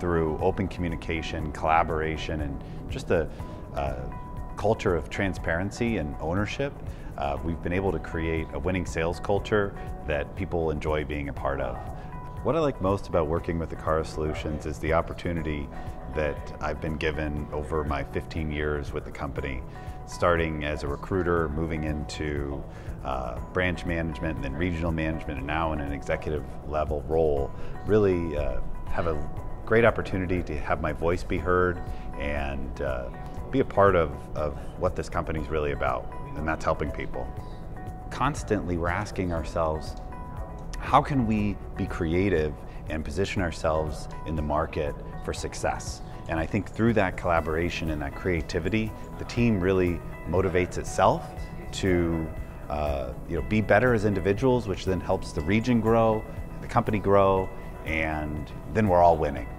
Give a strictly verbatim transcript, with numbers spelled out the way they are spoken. through open communication, collaboration, and just a, a culture of transparency and ownership, uh, we've been able to create a winning sales culture that people enjoy being a part of. What I like most about working with Acara Solutions is the opportunity that I've been given over my fifteen years with the company, starting as a recruiter, moving into uh, branch management and then regional management, and now in an executive level role. Really uh, have a great opportunity to have my voice be heard and uh, be a part of, of what this company's really about, and that's helping people. Constantly we're asking ourselves, how can we be creative and position ourselves in the market for success? And I think through that collaboration and that creativity, the team really motivates itself to uh, you know, be better as individuals, which then helps the region grow, the company grow, and then we're all winning.